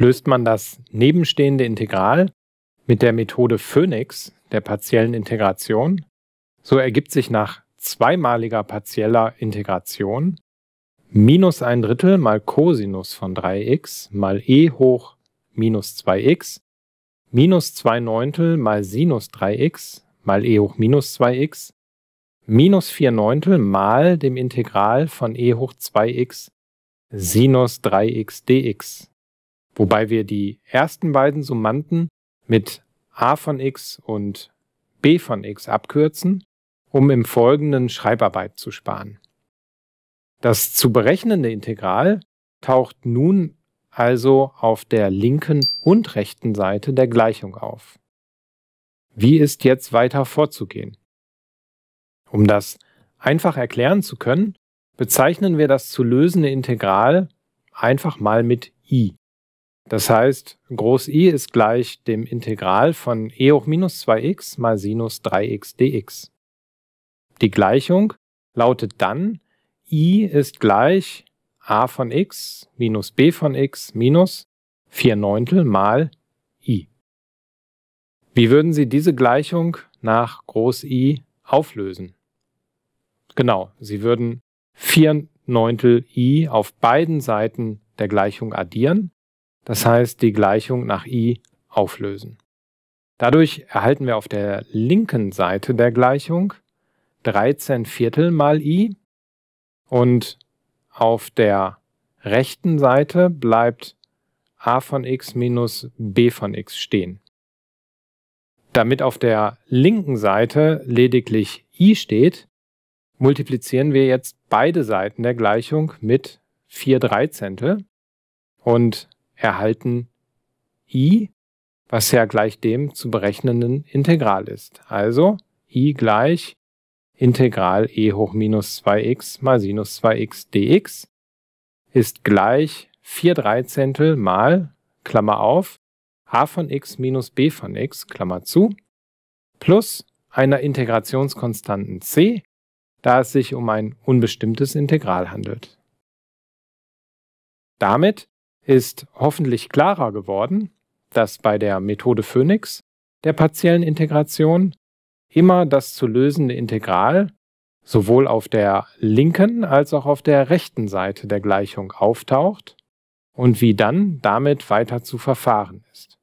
löst man das nebenstehende Integral mit der Methode Phönix, der partiellen Integration, so ergibt sich nach zweimaliger partieller Integration minus 1/3 mal Cosinus von 3x mal e hoch minus 2x minus 2/9 mal Sinus 3x mal e hoch minus 2x minus 4/9 mal dem Integral von e hoch 2x Sinus 3x dx, wobei wir die ersten beiden Summanden mit a von x und b von x abkürzen, um im Folgenden Schreibarbeit zu sparen. Das zu berechnende Integral taucht nun also auf der linken und rechten Seite der Gleichung auf. Wie ist jetzt weiter vorzugehen? Um das einfach erklären zu können, bezeichnen wir das zu lösende Integral einfach mal mit i. Das heißt, groß I ist gleich dem Integral von e hoch minus 2x mal Sinus 3x dx. Die Gleichung lautet dann, i ist gleich a von x minus b von x minus 4/9 mal i. Wie würden Sie diese Gleichung nach groß I auflösen? Genau, Sie würden 4/9 i auf beiden Seiten der Gleichung addieren, das heißt die Gleichung nach i auflösen. Dadurch erhalten wir auf der linken Seite der Gleichung 13/4 mal i und auf der rechten Seite bleibt a von x minus b von x stehen. Damit auf der linken Seite lediglich i steht, multiplizieren wir jetzt beide Seiten der Gleichung mit 4/13 und erhalten i, was ja gleich dem zu berechnenden Integral ist. Also i gleich Integral e hoch minus 2x mal Sinus 2x dx ist gleich 4/13 mal, Klammer auf, a von x minus b von x, Klammer zu, plus einer Integrationskonstanten c, da es sich um ein unbestimmtes Integral handelt. Damit ist hoffentlich klarer geworden, dass bei der Methode Phönix, der partiellen Integration, immer das zu lösende Integral sowohl auf der linken als auch auf der rechten Seite der Gleichung auftaucht und wie dann damit weiter zu verfahren ist.